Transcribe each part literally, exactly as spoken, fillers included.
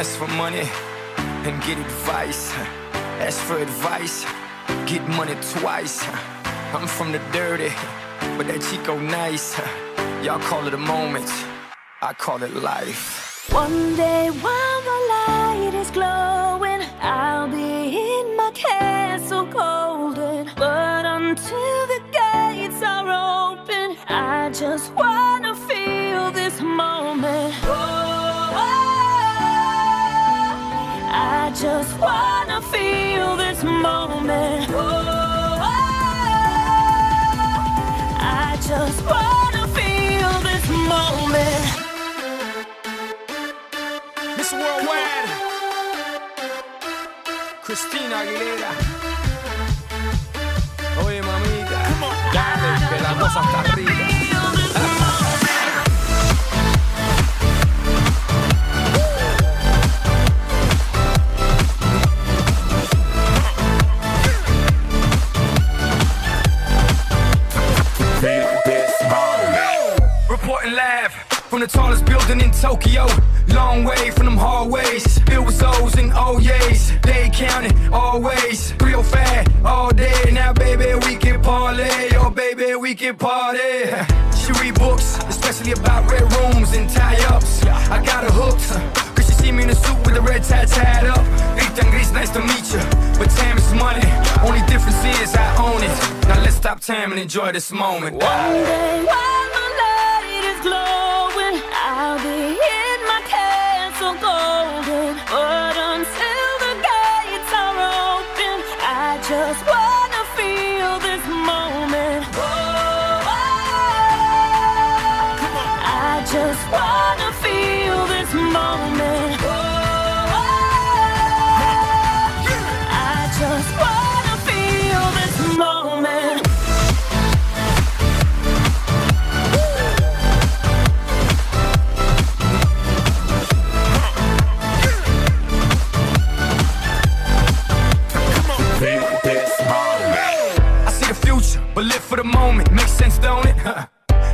ask for money and get advice. Ask for advice, get money twice. I'm from the dirty, but that Chico nice. Y'all call it a moment, I call it life. One day while the light is glowing, I'll be in my castle golden. But until the gates are open, I just wanna feel this moment. I just wanna feel this moment. Oh, I just wanna feel this moment. Miss Worldwide, Cristina Aguilera. Oye, mamita, dale, que la cosa está arriba. From the tallest building in Tokyo, long way from them hallways. Filled with O's and O's, they counting always. Real fat all day. Now, baby, we can parlay. Oh, baby, we can party. She read books, especially about red rooms and tie-ups. I got her hooked, cause she see me in a suit with a red tie tied up. It's nice to meet you, but time is money. Only difference is I own it. Now let's stop time and enjoy this moment. One day, while my light is glowing, I'll be in my castle golden. But until the gates are open, I just wanna feel this moment. Oh, I just wanna feel this moment. But live for the moment, makes sense, don't it?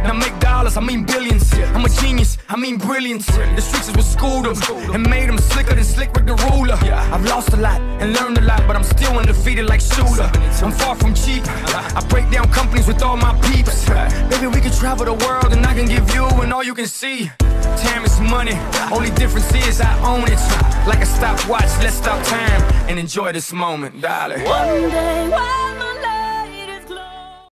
Now make dollars, I mean billions. I'm a genius, I mean brilliance. The streets is what schooled them and made them slicker than Slick Rick the Ruler. I've lost a lot and learned a lot, but I'm still undefeated like Shooter. I'm far from cheap, I break down companies with all my peeps. Baby, we can travel the world and I can give you and all you can see. Time is money, only difference is I own it. Like a stopwatch, let's stop time and enjoy this moment, darling. One day, one